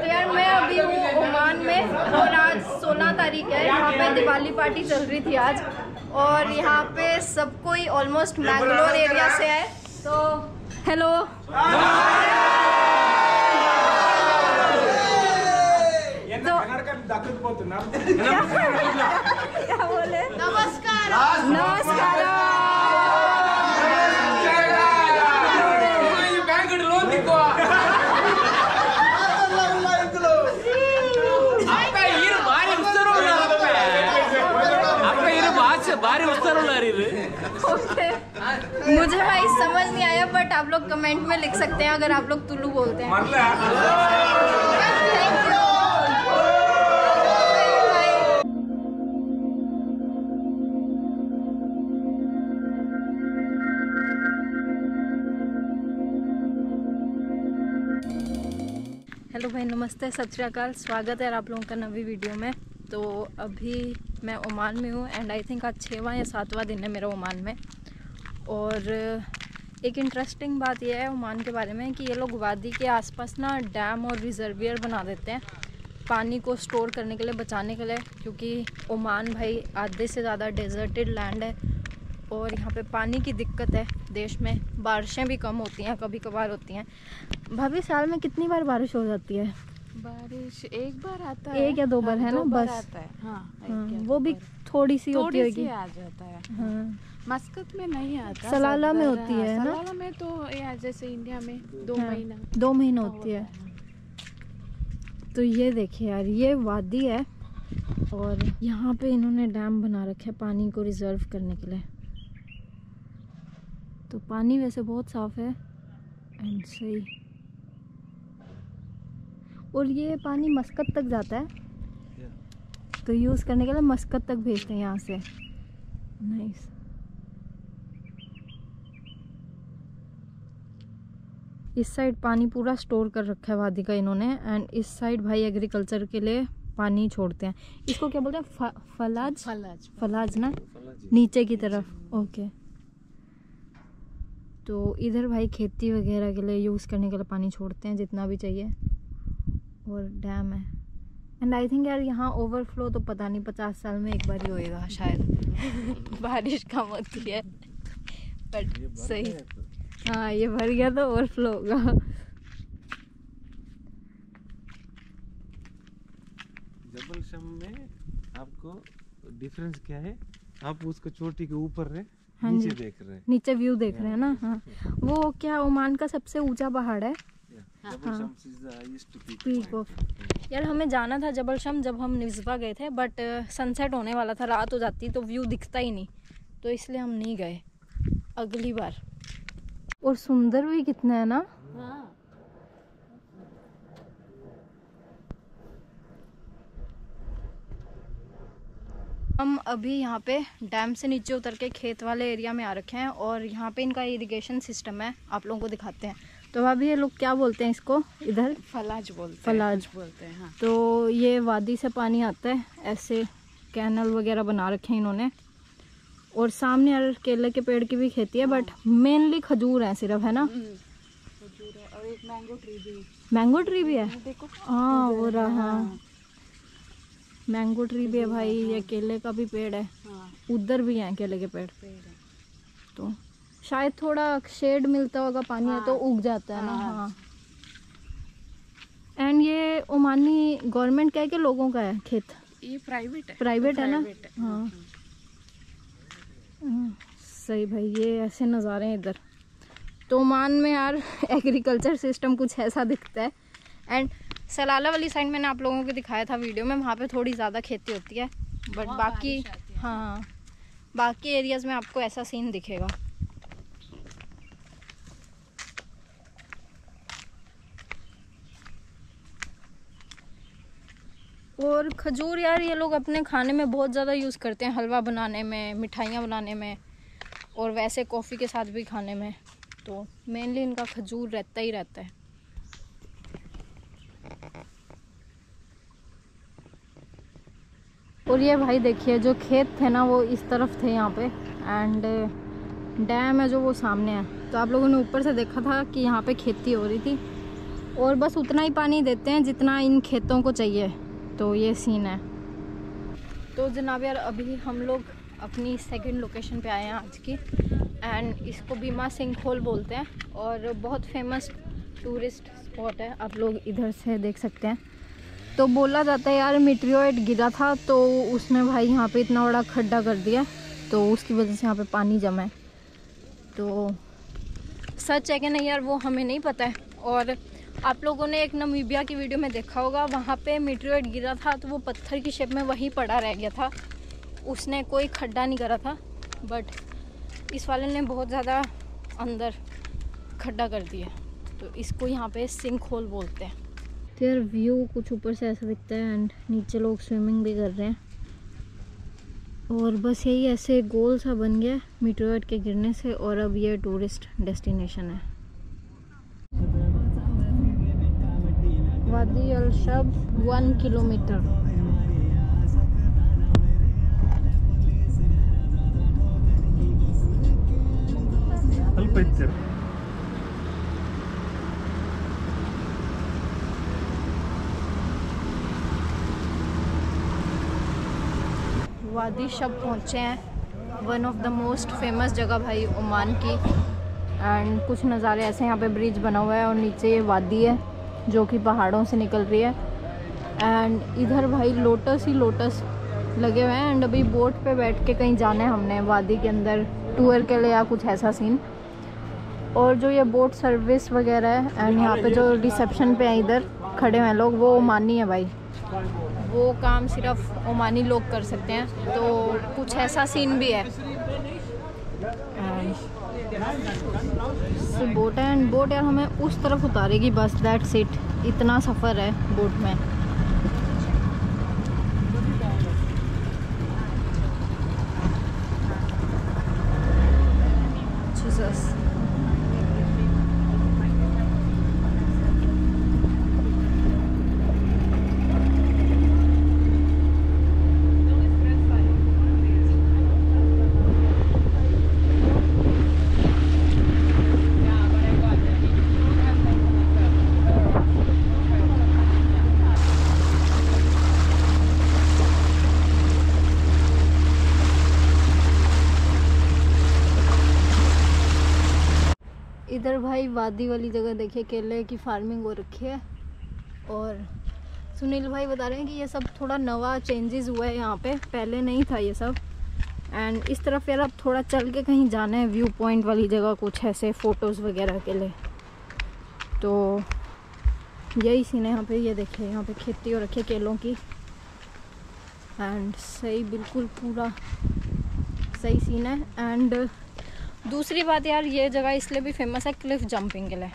तो यार मैं अभी हूँ ओमान में और आज 16 तारीख है। यहाँ पे दिवाली पार्टी चल रही थी आज और यहाँ पे सब कोई ऑलमोस्ट मैंगलोर एरिया से है। तो हेलो, क्या बोले? नमस्कार, नमस्कार। Okay. मुझे भाई समझ नहीं आया, बट आप लोग कमेंट में लिख सकते हैं अगर आप लोग तुलू बोलते हैं। हेलो भाई, नमस्ते, सत श्री अकाल। स्वागत है आप लोगों का नवी वीडियो में। तो अभी मैं ओमान में हूँ एंड आई थिंक आज 6वां या 7वां दिन है मेरा ओमान में। और एक इंटरेस्टिंग बात यह है ओमान के बारे में कि ये लोग वादी के आसपास ना डैम और रिजर्वियर बना देते हैं पानी को स्टोर करने के लिए, बचाने के लिए, क्योंकि ओमान भाई आधे से ज़्यादा डेजर्टेड लैंड है और यहाँ पे पानी की दिक्कत है देश में। बारिशें भी कम होती हैं, कभी कभार होती हैं। भाभी, साल में कितनी बार बारिश हो जाती है? बारिश एक बार आता है, एक या दो बार, है ना, बस आता है। हाँ, हाँ, वो भी थोड़ी सी होती है कि आ जाता है। हाँ। मस्कत में नहीं आता, सलाला में होती है ना। सलाला में तो जैसे इंडिया में 2 महीना होती है। तो ये देखिए यार, ये वादी है और यहाँ पे इन्होंने डैम बना रखे है पानी को रिजर्व करने के लिए। तो पानी वैसे बहुत साफ है एंड सही, और ये पानी मस्कत तक जाता है। yeah. तो यूज़ करने के लिए मस्कत तक भेजते हैं यहाँ से। नाइस। इस साइड पानी पूरा स्टोर कर रखा है वादी का इन्होंने, एंड इस साइड भाई एग्रीकल्चर के लिए पानी छोड़ते हैं। इसको क्या बोलते हैं? फलाज ना, नीचे की तरफ। ओके। तो इधर भाई खेती वगैरह के लिए यूज़ करने के लिए पानी छोड़ते हैं जितना भी चाहिए। और डैम है एंड आई थिंक यार यहाँ ओवरफ्लो तो पता नहीं 50 साल में एक बार ही होएगा शायद। बारिश कम होती है बट सही। हाँ, ये भर गया तो ओवरफ्लो होगा। जबल शम में आपको डिफरेंस क्या है? आप उसको चोटी के ऊपर है, नीचे देख रहे हैं, नीचे व्यू देख रहे हैं ना। हाँ, वो क्या ओमान का सबसे ऊंचा पहाड़ है। हाँ। यार हमें जाना था जबल शम जब हम निज़वा गए थे, बट सनसेट होने वाला था, रात हो जाती तो व्यू दिखता ही नहीं, तो इसलिए हम नहीं गए अगली बार। और सुंदर भी कितना है ना। हाँ। हम अभी यहाँ पे डैम से नीचे उतर के खेत वाले एरिया में आ रखे हैं और यहाँ पे इनका इरिगेशन सिस्टम है, आप लोगों को दिखाते हैं। तो भाभी, ये लोग क्या बोलते हैं इसको? इधर फलाज बोलते हैं। फलाज बोलते हैं। हाँ। तो ये वादी से पानी आता है, ऐसे कैनल वगैरह बना रखे हैं इन्होंने। और सामने यार केले के पेड़ की भी खेती है। हाँ। बट मेनली खजूर है सिर्फ, है ना। खजूर है और एक मैंगो ट्री भी। मैंगो ट्री भी है, देखो। हाँ, वो रहा मैंगो ट्री भी है भाई। ये केले का भी पेड़ है। हाँ। उधर भी है केले के पेड़। तो शायद थोड़ा शेड मिलता होगा, पानी है तो उग जाता है ना। हाँ। एंड ये ओमानी गवर्नमेंट का है कि लोगों का है खेत? ये प्राइवेट है। प्राइवेट है ना। हाँ, सही भाई। ये ऐसे नज़ारे हैं इधर तो ओमान में यार। एग्रीकल्चर सिस्टम कुछ ऐसा दिखता है। एंड सलाला वाली साइड मैंने आप लोगों को दिखाया था वीडियो में, वहाँ पे थोड़ी ज़्यादा खेती होती है, बट बाकी हाँ बाकी एरियाज़ में आपको ऐसा सीन दिखेगा। और खजूर यार ये लोग अपने खाने में बहुत ज़्यादा यूज़ करते हैं, हलवा बनाने में, मिठाइयाँ बनाने में और वैसे कॉफ़ी के साथ भी खाने में। तो मेनली इनका खजूर रहता ही रहता है। और ये भाई देखिए, जो खेत थे ना वो इस तरफ थे यहाँ पे, एंड डैम है जो वो सामने है। तो आप लोगों ने ऊपर से देखा था कि यहाँ पे खेती हो रही थी और बस उतना ही पानी देते हैं जितना इन खेतों को चाहिए। तो ये सीन है। तो जनाब यार अभी हम लोग अपनी सेकंड लोकेशन पे आए हैं आज की, एंड इसको बीमा सिंखोल बोलते हैं और बहुत फेमस टूरिस्ट स्पॉट है, आप लोग इधर से देख सकते हैं। तो बोला जाता है यार मेटियोराइट गिरा था तो उसने भाई यहाँ पे इतना बड़ा खड्डा कर दिया, तो उसकी वजह से यहाँ पे पानी जमा है। तो सच है कि नहीं यार वो हमें नहीं पता है। और आप लोगों ने एक नमीबिया की वीडियो में देखा होगा, वहाँ पे मेटियोराइट गिरा था तो वो पत्थर की शेप में वहीं पड़ा रह गया था, उसने कोई खड्डा नहीं करा था। बट इस वाले ने बहुत ज़्यादा अंदर खड्डा कर दिया, तो इसको यहाँ पे सिंक होल बोलते हैं। तो यार व्यू कुछ ऊपर से ऐसा दिखता है, एंड नीचे लोग स्विमिंग भी कर रहे हैं। और बस यही ऐसे गोल सा बन गया मेटियोराइट के गिरने से, और अब ये टूरिस्ट डेस्टिनेशन है। वादी शब 1 किलोमीटर। वादी शब पहुँचे हैं, one of the most famous जगह भाई ओमान की। एंड कुछ नज़ारे ऐसे, यहाँ पे ब्रिज बना हुआ है और नीचे ये वादी है जो कि पहाड़ों से निकल रही है। एंड इधर भाई लोटस ही लोटस लगे हुए हैं। एंड अभी बोट पे बैठ के कहीं जाना है हमने, वादी के अंदर टूर के लिए या कुछ ऐसा सीन। और जो ये बोट सर्विस वगैरह है, एंड यहाँ पे जो रिसेप्शन पे है इधर खड़े हुए हैं लोग, वो ओमानी है भाई, वो काम सिर्फ ओमानी लोग कर सकते हैं। तो कुछ ऐसा सीन भी है। तो बोट है, एंड बोट यार हमें उस तरफ उतारेगी बस, दैट्स इट। इतना सफ़र है बोट में। जीसस। इधर भाई वादी वाली जगह देखिए केले की फार्मिंग हो रखी है। और सुनील भाई बता रहे हैं कि ये सब थोड़ा नवा चेंजेस हुआ है यहाँ पे, पहले नहीं था ये सब। एंड इस तरफ यार अब थोड़ा चल के कहीं जाना है, व्यू पॉइंट वाली जगह कुछ ऐसे फ़ोटोज़ वगैरह के लिए। तो यही सीन है यहाँ पे, ये देखिए यहाँ पे खेती हो रखी है केलों की। एंड सही, बिल्कुल पूरा सही सीन है। एंड दूसरी बात यार, ये जगह इसलिए भी फेमस है क्लिफ जंपिंग के लिए।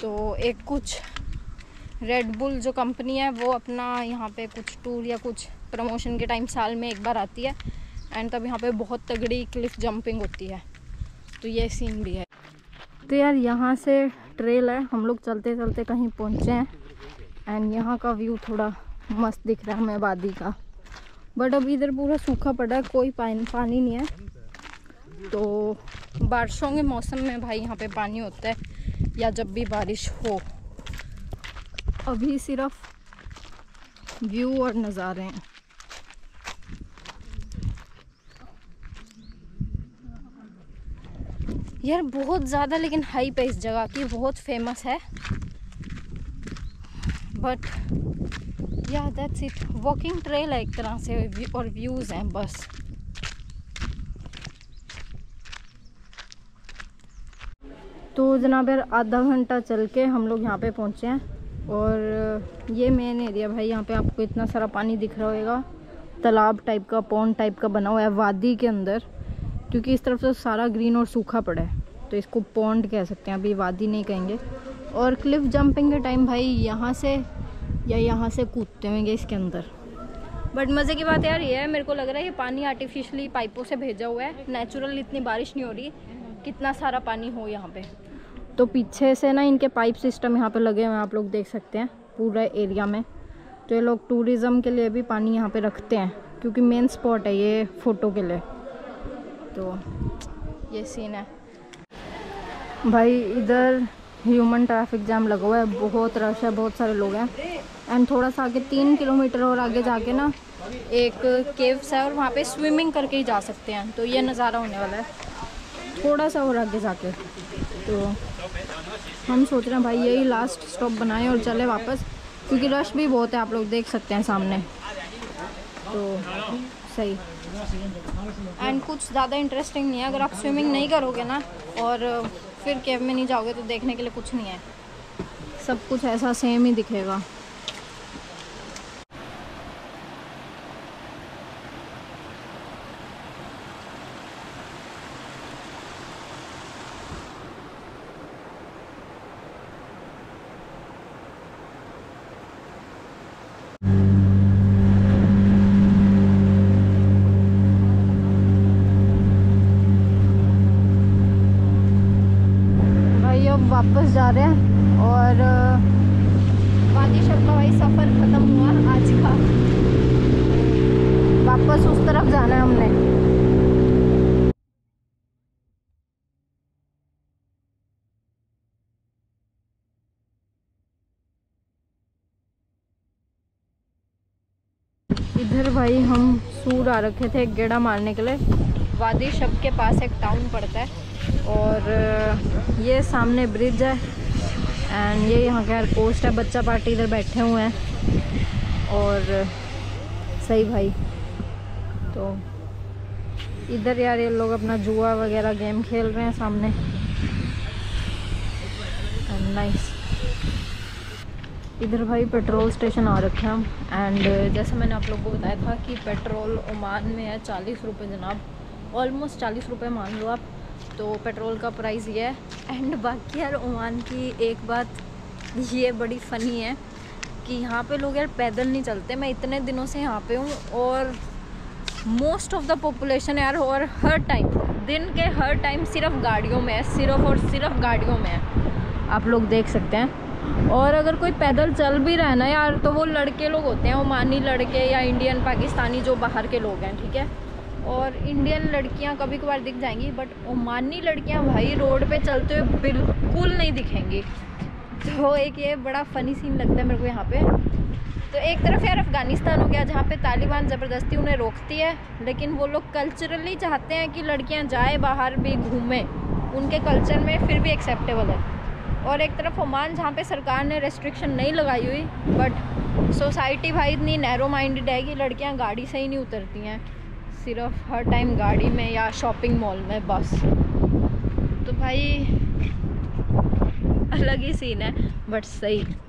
तो एक कुछ रेड बुल जो कंपनी है वो अपना यहाँ पे कुछ टूर या कुछ प्रमोशन के टाइम साल में एक बार आती है, एंड तब यहाँ पे बहुत तगड़ी क्लिफ जंपिंग होती है। तो ये सीन भी है। तो यार यहाँ से ट्रेल है, हम लोग चलते चलते कहीं पहुँचे हैं। एंड यहाँ का व्यू थोड़ा मस्त दिख रहा है हमें वादी का, बट अब इधर पूरा सूखा पड़ा है, कोई पानी नहीं है। तो बारिशों के मौसम में भाई यहाँ पे पानी होता है, या जब भी बारिश हो। अभी सिर्फ व्यू और नज़ारे हैं। यार बहुत ज़्यादा लेकिन हाइप है इस जगह की, बहुत फेमस है। बट या दैट्स इट, वॉकिंग ट्रेल है एक तरह से, और व्यूज़ हैं बस। तो जनाब यार आधा घंटा चल के हम लोग यहाँ पे पहुँचे हैं। और ये मेन एरिया भाई, यहाँ पे आपको इतना सारा पानी दिख रहा होगा, तालाब टाइप का, पॉन्ड टाइप का बना हुआ है वादी के अंदर, क्योंकि इस तरफ तो सारा ग्रीन और सूखा पड़ा है। तो इसको पॉन्ड कह सकते हैं, अभी वादी नहीं कहेंगे। और क्लिफ जंपिंग के टाइम भाई यहाँ से या यहाँ से कूदते होंगे इसके अंदर। बट मज़े की बात यार ये है, मेरे को लग रहा है ये पानी आर्टिफिशली पाइपों से भेजा हुआ है, नेचुरल इतनी बारिश नहीं हो रही कितना सारा पानी हो यहाँ पे। तो पीछे से ना इनके पाइप सिस्टम यहाँ पे लगे हुए हैं, आप लोग देख सकते हैं पूरा एरिया में। तो ये लोग टूरिज़्म के लिए भी पानी यहाँ पे रखते हैं, क्योंकि मेन स्पॉट है ये फ़ोटो के लिए। तो ये सीन है भाई। इधर ह्यूमन ट्रैफिक जाम लगा हुआ है, बहुत रश है, बहुत सारे लोग हैं। एंड थोड़ा सा आगे 3 किलोमीटर और आगे जाके ना एक केव्स है और वहाँ पे स्विमिंग करके ही जा सकते हैं, तो ये नज़ारा होने वाला है थोड़ा सा और आगे जाके। तो हम सोच रहे हैं भाई यही लास्ट स्टॉप बनाएं और चले वापस, क्योंकि रश भी बहुत है, आप लोग देख सकते हैं सामने, तो सही। एंड कुछ ज़्यादा इंटरेस्टिंग नहीं है, अगर आप स्विमिंग नहीं करोगे ना और फिर केव में नहीं जाओगे तो देखने के लिए कुछ नहीं है, सब कुछ ऐसा सेम ही दिखेगा। वापस जा रहे हैं और वादी शब का वही सफ़र ख़त्म हुआ आज का, वापस उस तरफ जाना है हमने। इधर भाई हम सूर आ रखे थे गेड़ा मारने के लिए, वादी शब के पास एक टाउन पड़ता है और ये सामने ब्रिज है एंड ये यहाँ का एयरपोर्ट है। बच्चा पार्टी इधर बैठे हुए हैं और सही भाई, तो इधर यार ये लोग अपना जुआ वगैरह गेम खेल रहे हैं सामने, एंड नाइस। इधर भाई पेट्रोल स्टेशन आ रखे हम, एंड जैसे मैंने आप लोगों को बताया था कि पेट्रोल ओमान में है 40 रुपये जनाब, ऑलमोस्ट 40 रुपये मान लो आप, तो पेट्रोल का प्राइस ये है। एंड बाकी यार ओमान की एक बात ये बड़ी फ़नी है कि यहाँ पे लोग यार पैदल नहीं चलते। मैं इतने दिनों से यहाँ पे हूँ और मोस्ट ऑफ द पॉपुलेशन यार, और हर टाइम दिन के हर टाइम सिर्फ गाड़ियों में है, सिर्फ और सिर्फ गाड़ियों में है, आप लोग देख सकते हैं। और अगर कोई पैदल चल भी रहा है ना यार, तो वो लड़के लोग होते हैं, ओमानी लड़के या इंडियन पाकिस्तानी जो बाहर के लोग हैं, ठीक है। और इंडियन लड़कियां कभी कभार दिख जाएंगी, बट ओमानी लड़कियां भाई रोड पे चलते हुए बिल्कुल नहीं दिखेंगी, तो एक ये बड़ा फ़नी सीन लगता है मेरे को यहाँ पे। तो एक तरफ यार अफ़गानिस्तान हो गया, जहाँ पे तालिबान ज़बरदस्ती उन्हें रोकती है, लेकिन वो लोग कल्चरली चाहते हैं कि लड़कियाँ जाए बाहर भी घूमें, उनके कल्चर में फिर भी एक्सेप्टेबल है। और एक तरफ ओमान जहाँ पे सरकार ने रेस्ट्रिक्शन नहीं लगाई हुई, बट सोसाइटी भाई इतनी नैरो माइंडेड है कि लड़कियाँ गाड़ी से ही नहीं उतरती हैं, सिर्फ हर टाइम गाड़ी में या शॉपिंग मॉल में बस। तो भाई अलग ही सीन है, बट सही।